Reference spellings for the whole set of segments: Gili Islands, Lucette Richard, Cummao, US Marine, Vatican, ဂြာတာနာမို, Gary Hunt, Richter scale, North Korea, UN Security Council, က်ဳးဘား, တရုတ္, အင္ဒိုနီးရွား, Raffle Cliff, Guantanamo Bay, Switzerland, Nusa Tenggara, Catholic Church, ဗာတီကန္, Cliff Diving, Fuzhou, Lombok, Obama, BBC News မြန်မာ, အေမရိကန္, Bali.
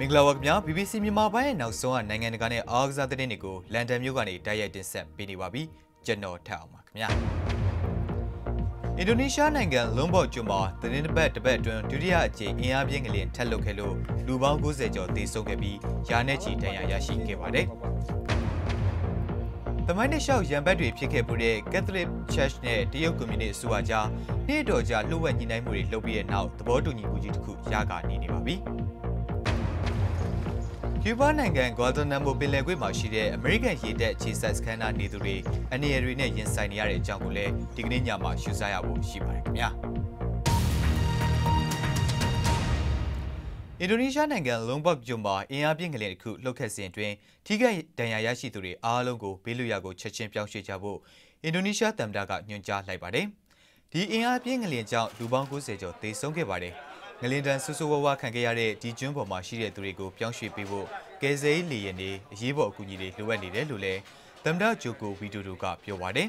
မင်္ဂလာပါခင်ဗျာ BBC မြန်မာပိုင်း နောက်ဆုံး နိုင်ငံတကာနဲ့ အားကစား သတင်းတွေကို လန်ဒန် မြို့ကနေ တိုက်ရိုက် တင်ဆက်ပေးနေပါပြီ ကျွန်တော် ထက်အောင်ပါခင်ဗျာ အင်ဒိုနီးရှားနိုင်ငံ လွန်းဘော့ ကျွန်းမှာ သတင်းတစ်ပတ် တစ်ပတ်အတွင်း ဒုတိယအကြိမ် အင်အားပြင်းငလျင် ထပ်လှုပ်ခဲ့လို့ လူပေါင်း 90 ကျော် သေဆုံးခဲ့ပြီး ရာနဲ့ချီ ဒဏ်ရာရရှိခဲ့ပါတယ်။ သမိုင်းတစ်လျှောက် ရန်ဘက်တွေ ဖြစ်ခဲ့ပူတဲ့ Catholic Church နဲ့ တရုတ်ကွန်မြူနစ်အစိုးရကြား နှစ်အတော်ကြာ လှုပ်ဝက်ညှိနှိုင်းမှုတွေ လုပ်ပြီးတဲ့နောက် သဘောတူညီမှုကြီးတစ်ခု ရရှိနေပါပြီ။ ကျူးဘားနိုင်ငံ Guantanamo ပင်လယ်ကွေ့မှာရှိတဲ့ အမေရိကန်ရေတပ်အခြေစိုက်စခန်းနားနေသူတွေ အန္တရာယ်တွေနဲ့ရင်ဆိုင်နေရတဲ့အကြောင်းကိုလည်း ဒီကနေ့ညမှာ ရှုစားရဖို့ရှိပါတယ်ခင်ဗျာ အင်ဒိုနီးရှားနိုင်ငံ Lombok ကျွန်းမှာ အင်အားပြင်းငလျင်တစ်ခု လှုပ်ခတ်စဉ်အတွင်း ထိခိုက်ဒဏ်ရာရရှိသူတွေ အားလုံးကို ဘေးလွတ်ရာကို ချက်ချင်းပြောင်းရွှေ့ကြဖို့ အင်ဒိုနီးရှားသမ္မတက ညွှန်ကြားလိုက်ပါတယ် ဒီအင်အားပြင်းငလျင်ကြောင့် လူပေါင်း 90 ကျော် သေဆုံးခဲ့ပါတယ် ငလျင်ဒဏ်ဆိုးဆိုးဝါးဝါးခံခဲ့ရတဲ့ ဒီကျွန်းပေါ်မှာရှိတဲ့သူတွေကို ပြောင်းရွှေ့ပေးဖို့ ကယ်ဆယ်ရေးလေယာဉ်တွေ အရေးပေါ်အကူအညီတွေ လိုအပ်နေတယ်လို့လည်း သမ္မတဂျိုကိုဝီဒိုဒိုက ပြောပါတယ်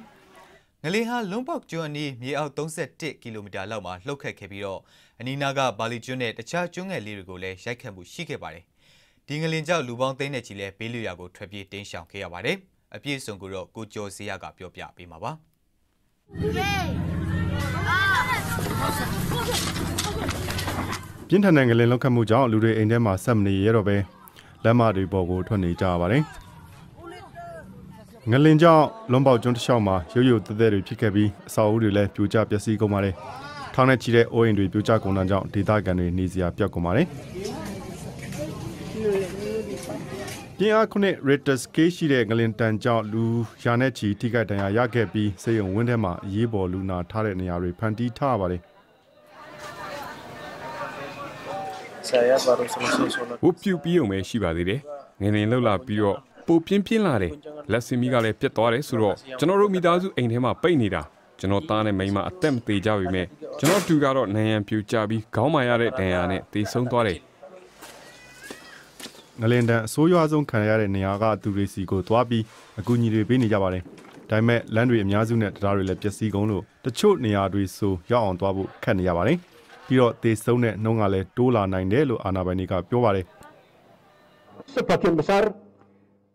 ငလျင်ဟာ Lombok ကျွန်းအနီး မြေအောက် 31 ကီလိုမီတာ လောက်မှာ လှုပ်ခတ်ခဲ့ပြီးတော့ အနီးနားက ဘာလီကျွန်းနဲ့ တခြားကျွန်းငယ်လေးတွေကိုလည်း ရိုက်ခတ်မှုရှိခဲ့ပါတယ် ဒီငလျင်ကြောင့် လူပေါင်း သိန်းနဲ့ချီလည်း ဘေးလွတ်ရာကို ထွက်ပြေးတိမ်းရှောင်ခဲ့ရပါတယ် အပြည့်အစုံကိုတော့ ကိုကျော်ဇေယျက ပြောပြပေးမှာပါ ပြင်းထန်တဲ့ငလျင်လှုပ်ခတ်မှုကြောင့် လူတွေအိမ်ထဲမှာ ဆက်မနေရဲတော့ဘဲ လမ်းမတွေပေါ်ကို ထွက်နေကြရပါတယ် ငလျင်ကြောင့် Lombok ကျွန်းတစ်လျှောက်မှာ ရုပ်ရုပ်သဲသဲတွေဖြစ်ခဲ့ပြီး အဆောက်အဦတွေလည်း ပြိုကျပျက်စီးကုန်ပါတယ် ထောင်နဲ့ချီတဲ့အိုးအိမ်တွေ ပြိုကျကုန်တာကြောင့် ဒေသခံတွေ နေစရာပျက်ကုန်ပါတယ် ပြင်းအား 7 Richter scale ရှိတဲ့ငလျင်တန်ကြောင့် လူရာနဲ့ချီထိခိုက်ဒဏ်ရာရခဲ့ပြီး ဆေးရုံဝင်းထဲမှာ အရေးပေါ်လူနာထားတဲ့နေရာတွေ ဖန်တီးထားရပါတယ် ပူပြင်းပြင်းလာတဲ့လက်စင်မီးကလည်းပြတ်သွားတယ်ဆိုတော့ ပြီးတော့တေဆုံးတဲ့နှုန်းကလည်းတိုးလာနိုင်တယ်လို့အာဏာပိုင်တွေက ပြောပါတယ်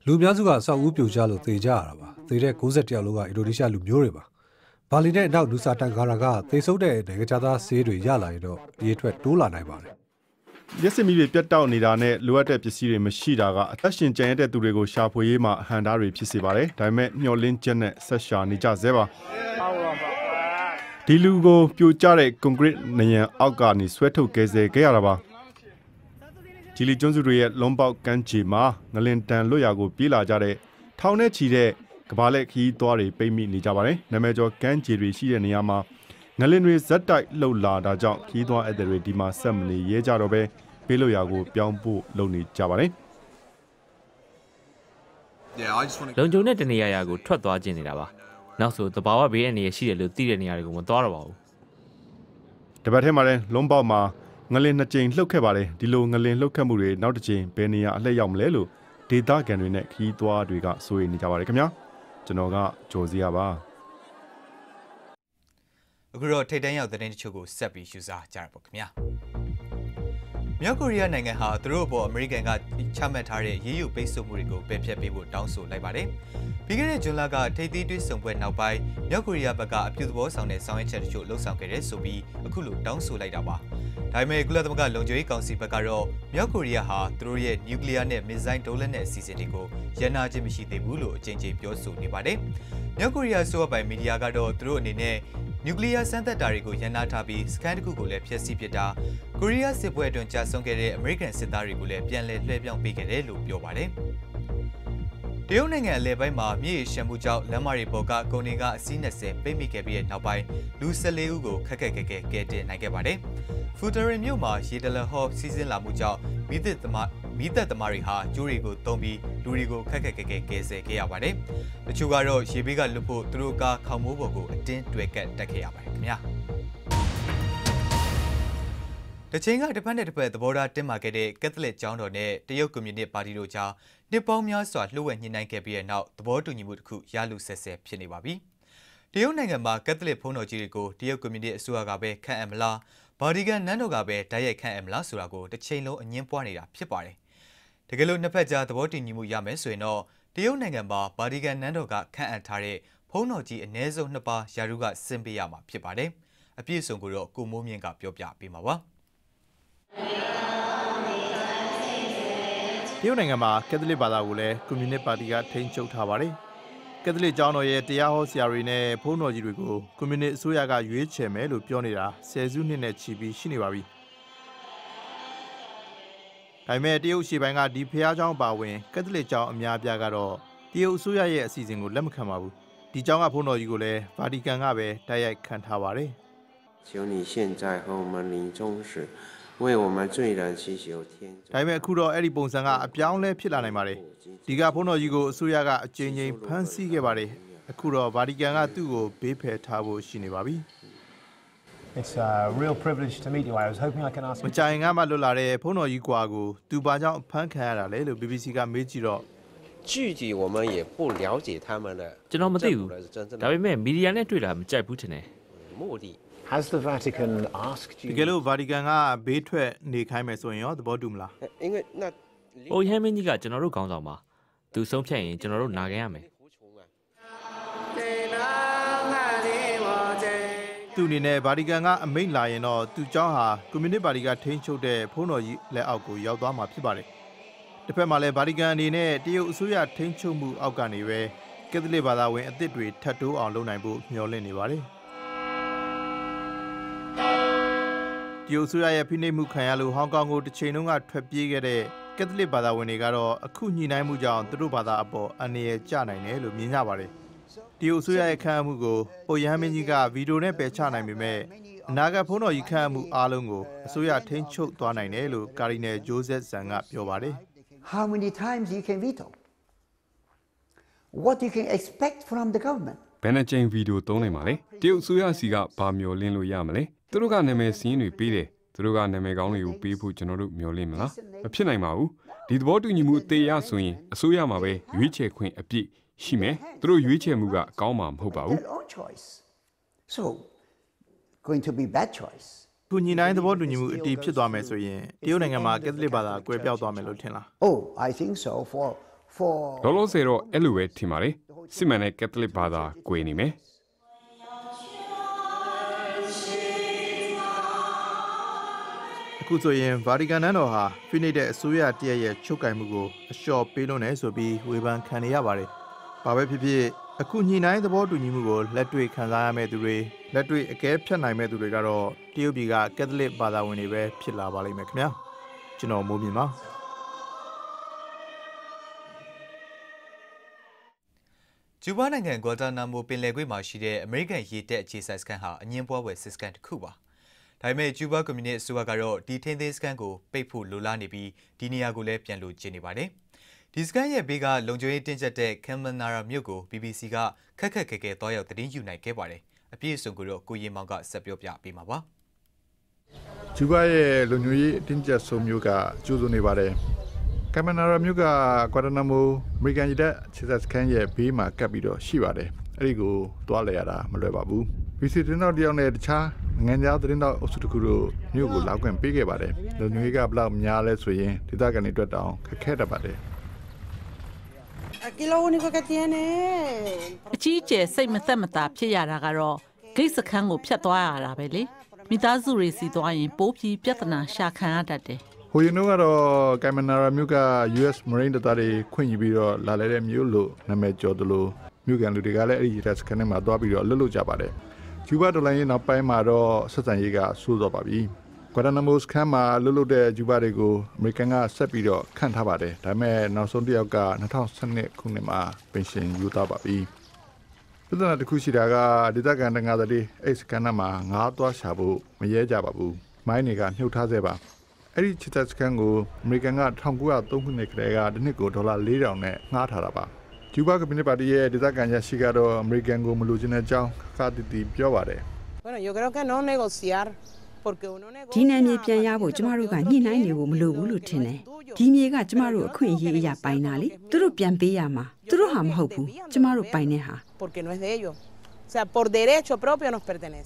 လူများစုကစောက်ဦးပြိုကျလို့တေကြရတာပါ တေတဲ့ 91 ယောက်လုံးကအင်ဒိုနီးရှားလူမျိုးတွေပါ ဘာလီနဲ့နောက်နူဆာတန်ဂါရာကတေဆုံးတဲ့နိုင်ငံခြားသားဆေးတွေရလာရင်တော့ပြေးထွက်တိုးလာနိုင်ပါတယ် ရက်စင်မီတွေပြတ်တောက်နေတာနဲ့လိုအပ်တဲ့ပစ္စည်းတွေမရှိတာကအသက်ရှင်ကျန်ရတဲ့သူတွေကိုရှာဖွေရေးမှာအဟန့်အတားတွေဖြစ်စေပါတယ် ဒါပေမဲ့မျှော်လင့်ချက်နဲ့ဆက်ရှာနေကြဆဲပါ ဒီလူကိုပြိုကျတဲ့ကွန်ကရစ်နံရံအောက်ကနေဆွဲထုတ်ကယ်ဆယ်ခဲ့ရတာပါ ဂျီလီကျွန်းစုတွေရဲ့Lombokကမ်းခြေမှာငလျင်တန်လွတ်ရာကိုပြေးလာကြတဲ့ ထောင်နဲ့ချီတဲ့ကမ္ဘာလှည့်ခရီးသွားတွေပိတ်မိနေကြပါတယ် နာမည်ကျော်ကမ်းခြေတွေရှိတဲ့နေရာမှာငလျင်တွေဇက်တိုက်လှုပ်လာတာကြောင့်ခရီးသွားဧည့်သည်တွေဒီမှာဆက်မနေရဲကြတော့ဘဲပြေးလွတ်ရာကိုပြောင်းဖို့လုပ်နေကြပါတယ် လုံခြုံတဲ့နေရာကိုထွက်သွားခြင်းနေတာပါ နောက်ဆိုတဘာဝဘေးအန္တရာယ်ရှိတယ်လို့သိတဲ့နေရာတွေကိုမသွားတော့ပါဘူးတပတ်ထဲမှာလည်းLombokမှာငလျင်နှစ်ကြိမ်လှုပ်ခဲ့ပါတယ်ဒီလိုငလျင်လှုပ်ခတ်မှုတွေနောက်တစ်ကြိမ်ဘယ်နေရာအလှည့်ရောက်မလဲလို့ဒေသခံတွေနဲ့ခရီးသွားတွေကစိုးရိမ်နေကြပါတယ်ခင်ဗျာကျွန်တော်ကဂျိုဇေယျပါ မြောက်ကိုရီးယားနိုင်ငံဟာ သူတို့အပေါ်အမေရိကန်က ချမှတ်ထားတဲ့ရေးယူပိတ်ဆို့မှုတွေကို ပယ်ဖျက်ပေးဖို့ တောင်းဆိုလိုက်ပါတယ် ပြီးခဲ့တဲ့ဇွန်လက ထိပ်သီးတွေ့ဆုံပွဲနောက်ပိုင်း မြောက်ကိုရီးယားဘက်က အပြုသဘောဆောင်တဲ့ဆောင်ရွက်ချက်တချို့ လုပ်ဆောင်ခဲ့တယ်ဆိုပြီး အခုလိုတောင်းဆိုလိုက်တာပါ ဒါပေမဲ့ကုလသမဂ္ဂလုံခြုံရေးကောင်စီဘက်ကတော့ မြောက်ကိုရီးယားဟာ သူတို့ရဲ့နျူကလီးယားနဲ့မစ်ဇိုင်းဒုံးလက်နက်အစီအစဉ်တွေကို ရပ်နားခြင်းမရှိသေးဘူးလို့ အကြိမ်ကြိမ်ပြောဆိုနေပါတယ် မြောက်ကိုရီးယားအစိုးရပိုင်မီဒီယာကတော့ သူတို့အနေနဲ့ နျူကလီးယားစမ်းသပ်တာတွေကိုရပ်နားထားပြီးစခန်းတစ်ခုကိုလည်းဖျက်ဆီးပစ်တာကိုရီးယားစစ်ပွဲအတွင်းကြာဆုံးခဲ့တဲ့အမေရိကန်စစ်သားတွေကိုလည်းပြန်လည်လွှဲပြောင်းပေးခဲ့တယ်လို့ပြောပါတယ် တရုတ်နိုင်ငံအလယ်ပိုင်းမှာမြေရေရှမ်းမှုကြောင့်လမ်းမတွေပေါ်ကကုန်တင်ကားအစီး 20 ပိတ်မိခဲ့ပြီးတဲ့နောက်ပိုင်း လူ 14 ဦးကိုခက်ခက်ခဲခဲကယ်တင်နိုင်ခဲ့ပါတယ် ဖူတာရင်မြို့မှာရေတလဟော့စီးဆင်းလာမှုကြောင့် မီးသတ်သမားတွေဟာကြိုးတွေကိုသုံးပြီးလူတွေကိုခက်ခက်ခဲခဲကယ်ဆယ်ခဲ့ရပါတယ် တချို့ကတော့ရေဘေးကလွတ်ဖို့သူတို့ကားခေါင်းမိုးပေါ်ကိုအတင်းတွယ်ကပ်တက်ခဲ့ရပါတယ်ခင်ဗျာ တချိန်ကတစ်ဖက်နဲ့တစ်ဖက်သဘောထားတင်းမာခဲ့တဲ့ Catholic ကျောင်းတော်နဲ့ တရုတ်ကွန်မြူနစ်ပါတီတို့ကြား နှစ်ပေါင်းများစွာလှုပ်ဝက်ညှိနှိုင်းခဲ့ပြီးတဲ့နောက် သဘောတူညီမှုတစ်ခုရလို့ဆဲဆဲဖြစ်နေပါပြီ တရုတ်နိုင်ငံမှာ Catholic ဘုန်းတော်ကြီးတွေကို တရုတ်ကွန်မြူနစ်အစိုးရကပဲခန့်အပ်မလား ဗာတီကန်နန်းတော်ကပဲတိုက်ရိုက်ခန့်အပ်မလားဆိုတာကို တစ်ချိန်လုံးအငြင်းပွားနေတာဖြစ်ပါတယ် တကယ်လို့နှစ်ဖက်ကြားသဘောတူညီမှုရမယ်ဆိုရင်တော့တရုတ်နိုင်ငံမှာဗာတီကန်နန်းတော်ကခန့်အပ်ထားတဲ့ဖုန်းတော်ကြီးအနည်းဆုံး2 ပါးယာရုကဆင်းပေးရမှာဖြစ်ပါတယ်။အပြည့်အစုံကိုတော့ကိုမိုးမြင့်ကပြောပြပေးမှာပါ။တရုတ်နိုင်ငံမှာကက်သလစ်ဘာသာကိုလည်းကွန်မြူနစ်ပါတီကထိန်းချုပ်ထားပါတယ်။ကက်သလစ်ကျောင်းတော်ရဲ့တရားဟောဆရာတွေနဲ့ဖုန်းတော်ကြီးတွေကိုကွန်မြူနစ်အစိုးရကရွေးချယ်မယ်လို့ပြောနေတာ10 စုနှစ်နဲ့ချီပြီးရှိနေပါပြီ။ဒါပေမဲ့တရုတ်ရှေ့ပိုင်းကဒီဖျားကျောင်းပါဝင်ကက်သလစ်ကျောင်းအများအပြားကတော့တရုတ်အစိုးရရဲ့အစီအစဉ်ကိုလက်မခံပါဘူး။ဒီကျောင်းကဖုန်းတော်ကြီးကိုလည်းဗာတီကန်ကပဲတိုက်ရိုက်ခံထားပါတယ်။ဒါပေမဲ့အခုတော့အဲ့ဒီပုံစံကအပြောင်းလဲဖြစ်လာနိုင်ပါတယ်။ဒီကဖုန်းတော်ကြီးကိုအစိုးရကအကြိမ်ကြိမ်ဖမ်းဆီးခဲ့ပါတယ်။အခုတော့ဗာတီကန်ကသူ့ကိုဘေးဖယ်ထားဖို့ရှိနေပါပြီ။ It's a real privilege to meet you. I was hoping I can ask. မကြာခင်ကမှလွတ်လာတဲ့ဖုန်းတော်ကြီးကွာကိုသူဘာကြောင့်ဖမ်းခံရတာလဲလို့ BBC ကမေးကြည့်တော့ကျွန်တော်မသိဘူး။ဒါပေမဲ့မီဒီယာနဲ့တွေ့တာမကြိုက်ဘူးထင်တယ်။ Has the Vatican asked you? တကယ်လို့ Vatican ကဘေးထွက်နေခိုင်းမယ်ဆိုရင်ရောသဘောတူမလား။အိုဟဲမင်းကြီးကကျွန်တော်တို့ခေါင်းဆောင်ပါ။သူဆုံးဖြတ်ရင်ကျွန်တော်တို့နာခံရမယ်။သူအနေနဲ့ဗာတီကန်ကအမိန့်လာရင်တော့သူကျောင်းဟာကွန်မြူနစ်ပါတီကထိန်းချုပ်တဲ့ဖုန်းတော်ကြီးလက်အောက်ကိုရောက်သွားမှာဖြစ်ပါတယ်။တစ်ဖက်မှာလည်းဗာတီကန်အနေနဲ့တရုတ်အစိုးရထိန်းချုပ်မှုအောက်ကနေပဲကက်သလစ်ဘာသာဝင်အသစ်တွေထပ်တိုးအောင်လုပ်နိုင်ဖို့မျှော်လင့်နေပါတယ်။တရုတ်အစိုးရရဲ့ဖိနှိပ်မှုခံရလို့ဟောင်ကောင်ကိုတစ်ချိန်လုံးကထွက်ပြေးခဲ့တဲ့ကက်သလစ်ဘာသာဝင်တွေကတော့အခုညှိနှိုင်းမှုကြောင့်သူတို့ဘာသာအပေါ်အနေရကျနိုင်တယ်လို့မြင်ကြပါတယ်။တရုတ်အစိုးရရဲ့ခန့်အပ်မှုကိုအိုရဟန်းမင်းကြီးကဗီဒီယိုနဲ့ပယ်ချနိုင်ပေမဲ့အနာဂတ်ဖုန်းတော်ကြီးခန့်အပ်မှုအားလုံးကိုအစိုးရထိန်းချုပ်သွားနိုင်တယ်လို့ကာရီနယ်ဂျိုးဇက်ဆန်ကပြောပါတယ်။ How many times you can veto? What you can expect from the government? ဘယ်နှကြိမ်ဗီဒီယိုသုံးနိုင်မှာလဲ။တရုတ်အစိုးရစီကဘာမျှော်လင့်လို့ရမလဲ။သူတို့ကနာမည်စင်းတွေပေးတယ်။သူတို့ကနာမည်ကောင်းတွေကိုပေးဖို့ကျွန်တော်တို့မျှော်လင့်မလား။မဖြစ်နိုင်ပါဘူး။ဒီသဘောတူညီမှုအသေးရဆိုရင်အစိုးရမှာပဲရွေးချယ်ခွင့်အပြည့်ရှိမယ်။သူတို့ရွေးချယ်မှုကကောင်းမှာမဟုတ်ပါဘူး။ So going to be bad choice. သူညီနိုင်သဘောတူညီမှုအတီးဖြစ်သွားမယ်ဆိုရင်တရုတ်နိုင်ငံမှာကက်သလစ်ဘာသာကွဲပြောက်သွားမယ်လို့ထင်လား။ Oh, I think so for လောလောဆယ်တော့အဲ့လိုပဲထင်ပါလေ။စစ်မှန်တဲ့ကက်သလစ်ဘာသာကွဲနေမယ်။အခုဆိုရင်ဗာတီကန်နန်းတော်ဟာဖိနှိပ်တဲ့အစိုးရတရရဲ့ချုပ်ကိုင်မှုကိုအလျှော်ပေးလို့နေဆိုပြီးဝေဖန်ခံနေရပါတယ်။ဘာပဲဖြစ်ဖြစ်အခုညှိနှိုင်းသဘောတူညီမှုကိုလက်တွေ့ခံစားရမယ့်သူတွေလက်တွေ့အကဲဖြတ်နိုင်မယ့်သူတွေကတော့တရုတ်ပြည်ကကက်သလစ်ဘာသာဝင်တွေပဲဖြစ်လာပါလိမ့်မယ်ခင်ဗျာကျွန်တော်မိုးမြင့်ပါကျူဘားနိုင်ငံဂွါတာနာမိုပင်လယ်ကွေ့မှာရှိတဲ့အမေရိကန်ရေတပ်အခြေစိုက်စခန်းဟာအငင်းပွားဝယ်စစ်စခန်းတစ်ခုပါဒါပေမဲ့ကျူဘားကွန်မြူနစ်အစိုးရကတော့ဒီထိန်းသိမ်းစခန်းကိုပိတ်ဖို့လိုလားနေပြီးဒီနေရာကိုလည်းပြန်လိုချင်နေပါတယ်ဒီစခန်းရဲ့ဘေးကလုံခြုံရေးတင်းကျပ်တဲ့ကမ်မနာရာမြို့ကို BBC ကခက်ခဲသွားရောက်သတင်းယူနိုင်ခဲ့ပါတယ်။အပြည့်အစုံကိုတော့ကိုရင်မောင်ကဆက်ပြောပြပေးမှာပါ။ကျူဘားရဲ့လုံခြုံရေးတင်းကျပ်ဆုံးမြို့ကကျိုးစွနေပါတယ်။ကမ်မနာရာမြို့ကကွာတာနာမိုအမေရိကန်ရေတပ်ခြေစပ်စခန်းရဲ့ဘေးမှာကပ်ပြီးတော့ရှိပါတယ်။အဲ့ဒီကိုသွားလည်ရတာမလွယ်ပါဘူး။ BBC သတင်းတော်တယောက်နဲ့တခြားနိုင်ငံခြားသတင်းတော်အစုတခုတို့မြို့ကိုလောက်ခွင့်ပေးခဲ့ပါတယ်။လုံခြုံရေးကဘလောက်များလဲဆိုရင်ဒေသခံတွေအတွက်တောင်ခက်ခဲတတ်ပါတယ်။အကြီးအကျယ်စိတ်မသက်မသာဖြစ်ရတာကတော့ဂိတ်စခန်းကိုဖြတ်သွားရတာပဲလေမိသားစုတွေစီသွားရင်ပိုးပြီးပြဿနာရှာခံရတတ်တယ်ဟိုရင်တို့ကတော့ကမ်မနာရာမြို့က US Marine တပ်သားတွေခွင့်ယူပြီးတော့လာလဲတဲ့မြို့လို့နာမည်ကျော်သလိုမြို့ကန်လူတွေကလည်းအဲ့ဒီစခန်းထဲမှာသွားပြီးတော့လှုပ်လှုပ်ကြပါတယ်ကျူဘာဒေါ်လာရင်းနောက်ပိုင်းမှာတော့ဆက်ဆံရေးကဆိုးသွားပါပြီကွာတာနာမိုစခန်းမှာလှုပ်လှုပ်တဲ့ကျူဘာတွေကိုအမေရိကန်ကဆက်ပြီးတော့ခန့်ထားပါတယ်ဒါပေမဲ့နောက်ဆုံးတစ်ယောက်က2012ခုနှစ်မှာပင်ရှင်ယူသွားပါပြီပြည်ထောင်တစ်ခုရှိတာကဒေသခံတန်ခါသတိအဲ့စခန်းမှာငါးသွားရှာဖို့မရဲကြပါဘူးမိုင်းတွေကမြှုပ်ထားစေပါအဲ့ဒီချစ်တဲ့စခန်းကိုအမေရိကန်က1903ခုနှစ်ကတည်းကတစ်နှစ်ကို$4000နဲ့ငှားထားတာပါကျူဘာကမူနစ်ပါတီရဲ့ဒေသခံရရှိကတော့အမေရိကန်ကိုမလိုချင်တဲ့အကြောင်းခါတီတီပြောပါတယ် Bueno, yo creo que no negociarဒီနယ်မြေပြန်ရဖို့ကျမတို့ကညှိနှိုင်းနေဖို့မလိုဘူးလို့ထင်တယ်။ဒီမြေကကျမတို့အခွင့်အရေးအရာပိုင်တာလေ။သူတို့ပြန်ပေးရမှာ။သူတို့ဟာမဟုတ်ဘူး။ကျမတို့ပိုင်တဲ့ဟာ။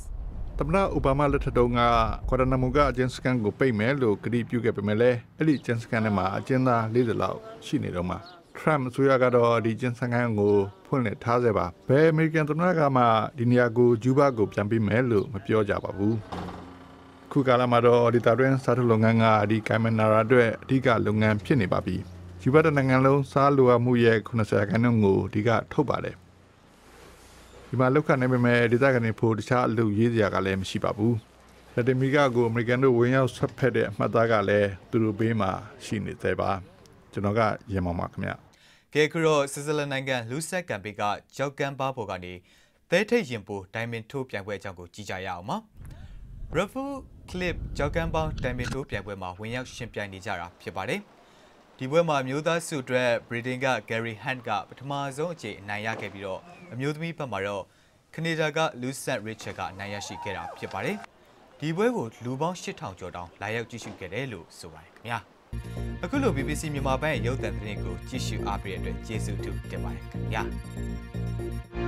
သမ္မတအိုဘားမားလက်ထက်တုန်းကကွာတာနာမိုကအကျဉ်းစခန်းကိုပိတ်မယ်လို့ကတိပြုခဲ့ပေမဲ့လည်းအဲ့ဒီအကျဉ်းစခန်းထဲမှာအကျဉ်းသား40လောက်ရှိနေတော့မှထရမ့်အစိုးရကတော့ဒီအကျဉ်းစခန်းကိုဖွင့်လှစ်ထားစေပါဘယ်အမေရိကန်သမ္မတကမှဒီနေရာကိုကျူးဘားကိုပြန်ပေးမယ်လို့မပြောကြပါဘူးခုကာလမှာတော့ဒီတာတွင်စားထုတ်လုပ်ငန်းကဒီကိုင်မနာရာအတွက်အဓိကလုပ်ငန်းဖြစ်နေပါပြီကျူးဘားနိုင်ငံလုံးစားလိုအပ်မှုရဲ့90%ကိုဒီကထုတ်ပါတယ်ဒီမှာလောက်ခနေပေမဲ့ဒေသခံတွေဖို့တခြားအလုပ်ရေးစရာကလည်းမရှိပါဘူးလက်တင်အမေရိကကိုအမေရိကန်တို့ဝင်ရောက်ဆက်ဖက်တဲ့အမှတ်အသားကလည်းသူတို့ဘေးမှာရှိနေသေးပါကျွန်တော်ကရေမောင်ပါခင်ဗျကဲခုတော့ဆွစ်ဇာလန်နိုင်ငံလူဆက်ကမ်ပေကကျောက်ကမ်းပါပေါ်ကနေသဲထိပ်ရင်ပိုဒိုင်မင်ထိုးပြိုင်ပွဲအကြောင်းကိုကြည့်ကြရအောင်ပါRaffle Clip ကျောက်ကမ်းပေါင်းဒိုင်မင်ထိုးပြိုင်ပွဲမှာဝင်ရောက်ရှင်ပြိုင်နေကြတာဖြစ်ပါတယ်ဒီပွဲမှာမျိုးသားစုအတွက် Britain က Gary Hunt ကပထမဆုံးအကြိမ်အနိုင်ရခဲ့ပြီးတော့အမျိုးသမီးဘက်မှာတော့ Canada က Lucette Richard ကအနိုင်ရရှိခဲ့တာဖြစ်ပါတယ်ဒီပွဲကိုလူပေါင်း 8,000 ကျော်တောင်လာရောက်ကြည့်ရှုခဲ့တယ်လို့ဆိုပါတယ်ခင်ဗျာအခုလို BBC မြန်မာပိုင်းရဲ့ရုပ်သံသတင်းကိုကြည့်ရှုအားပေးတဲ့အတွက်ကျေးဇူးတင်ပါတယ်ခင်ဗျာ